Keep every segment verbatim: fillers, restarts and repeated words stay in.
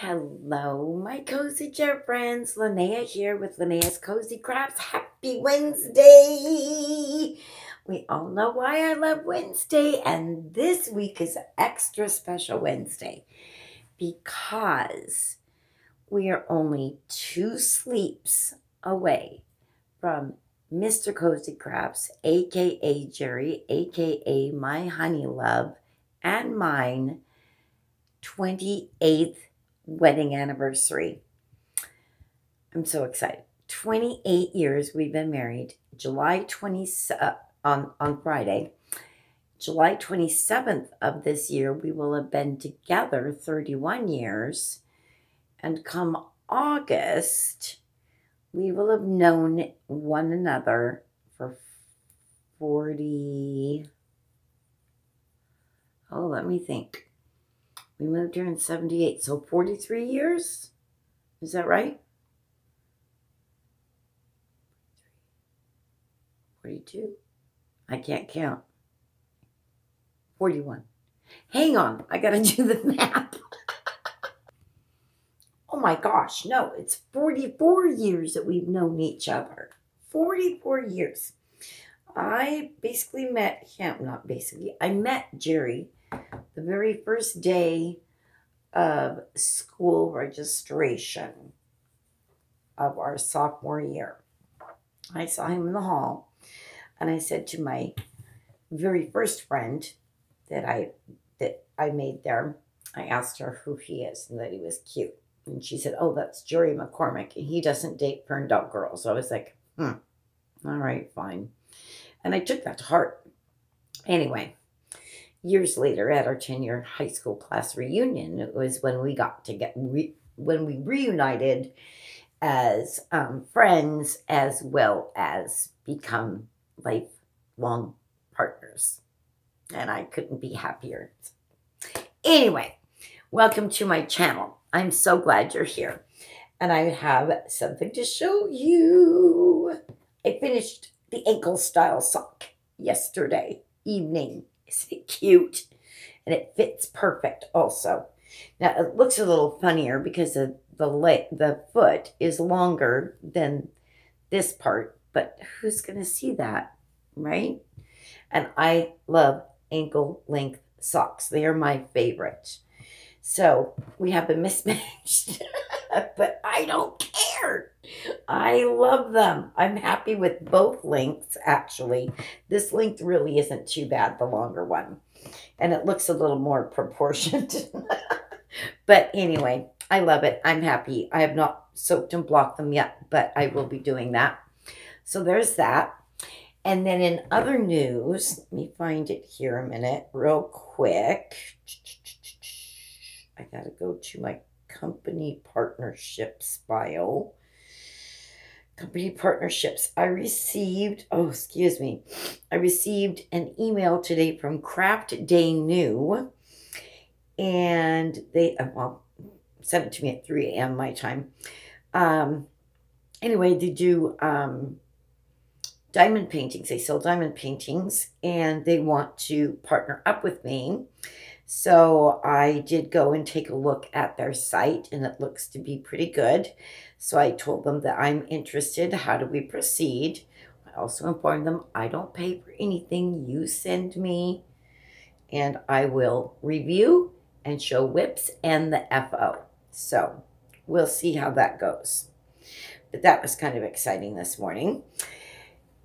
Hello, my cozy chair friends. Linnea here with Linnea's Cozy Crafts. Happy Wednesday! We all know why I love Wednesday, and this week is an extra special Wednesday because we are only two sleeps away from Mister Cozy Crafts, aka Jerry, aka my honey love, and mine twenty-eighth wedding anniversary. I'm so excited. twenty-eight years we've been married. July twentieth uh, on, on Friday, July twenty-seventh of this year, we will have been together thirty-one years. And come August, we will have known one another for forty... Oh, let me think. We moved here in seventy-eight, so forty-three years? Is that right? forty-two? I can't count. forty-one. Hang on, I gotta do the math. Oh my gosh, no, it's forty-four years that we've known each other. forty-four years. I basically met him, not basically, I met Jerry the very first day of school registration of our sophomore year. I saw him in the hall and I said to my very first friend that I that I made there, I asked her who he is and that he was cute. And she said, oh, that's Jerry McCormick and he doesn't date for adult girls. So I was like, hmm, all right, fine. And I took that to heart. Anyway, years later, at our ten-year high school class reunion, it was when we got to get re when we reunited as um, friends, as well as become lifelong partners, and I couldn't be happier. Anyway, welcome to my channel. I'm so glad you're here, and I have something to show you. I finished the ankle-style sock yesterday evening. Isn't it cute? And it fits perfect also. Now, it looks a little funnier because the the, leg, the foot is longer than this part, but who's going to see that, right? And I love ankle-length socks. They are my favorite. So, we have been mismatched, but I don't care. I love them. I'm happy with both lengths, actually. This length really isn't too bad, the longer one. And it looks a little more proportioned. But anyway, I love it. I'm happy. I have not soaked and blocked them yet, but I will be doing that. So there's that. And then in other news, let me find it here a minute real quick. I gotta go to my company partnerships bio. Company partnerships. I received, oh, excuse me. I received an email today from Craft Day New. And they, well, sent it to me at three A M my time. Um, anyway, they do um, diamond paintings. They sell diamond paintings. And they want to partner up with me. So I did go and take a look at their site, and it looks to be pretty good. So I told them that I'm interested. How do we proceed? I also informed them I don't pay for anything you send me, and I will review and show whips and the F O. So we'll see how that goes. But that was kind of exciting this morning.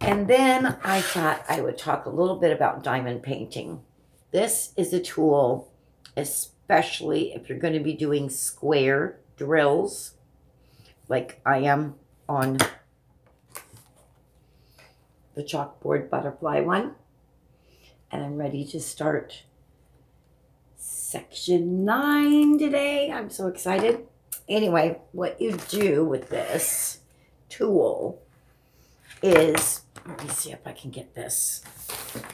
And then I thought I would talk a little bit about diamond painting. This is a tool, especially if you're going to be doing square drills, like I am on the chalkboard butterfly one. And I'm ready to start section nine today. I'm so excited. Anyway, what you do with this tool is, let me see if I can get this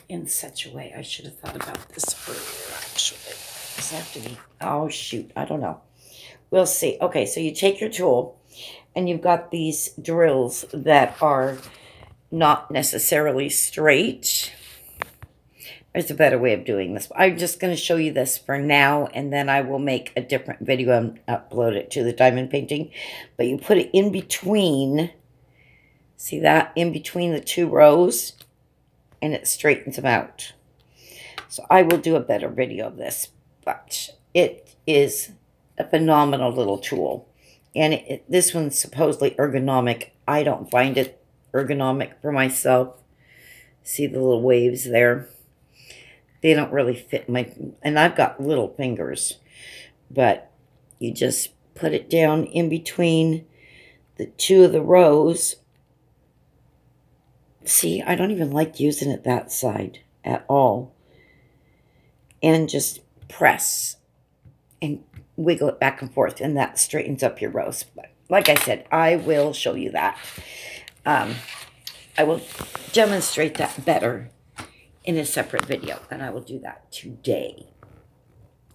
in such a way. I should have thought about this earlier, actually. Does that have to be? Oh, shoot. I don't know. We'll see. Okay, so you take your tool, and you've got these drills that are not necessarily straight. There's a better way of doing this. I'm just going to show you this for now, and then I will make a different video and upload it to the diamond painting. But you put it in between, see that, in between the two rows, and it straightens them out. So I will do a better video of this, but it is a phenomenal little tool. And it, this one's supposedly ergonomic. I don't find it ergonomic for myself. See the little waves there? They don't really fit my, and I've got little fingers, but you just put it down in between the two of the rows. See, I don't even like using it that side at all. And just press and wiggle it back and forth, and that straightens up your rows. But like I said, I will show you that. Um, I will demonstrate that better in a separate video, and I will do that today.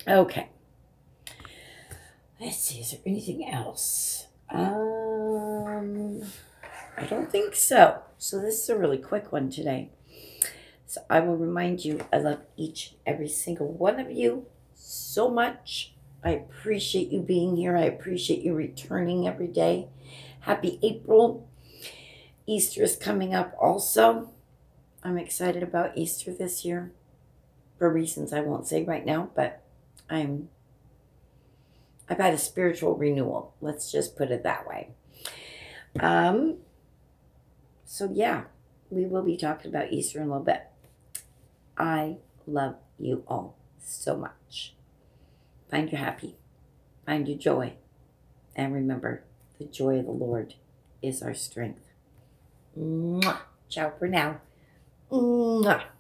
Okay. Let's see, is there anything else? Um, I don't think so. So this is a really quick one today. So I will remind you, I love each and every single one of you so much. I appreciate you being here. I appreciate you returning every day. Happy April. Easter is coming up also. I'm excited about Easter this year for reasons I won't say right now, but I'm, I've had a spiritual renewal. Let's just put it that way. Um, so yeah, we will be talking about Easter in a little bit. I love you all so much. Find your happy, find your joy, and remember, the joy of the Lord is our strength. Mwah. Ciao for now. Mwah.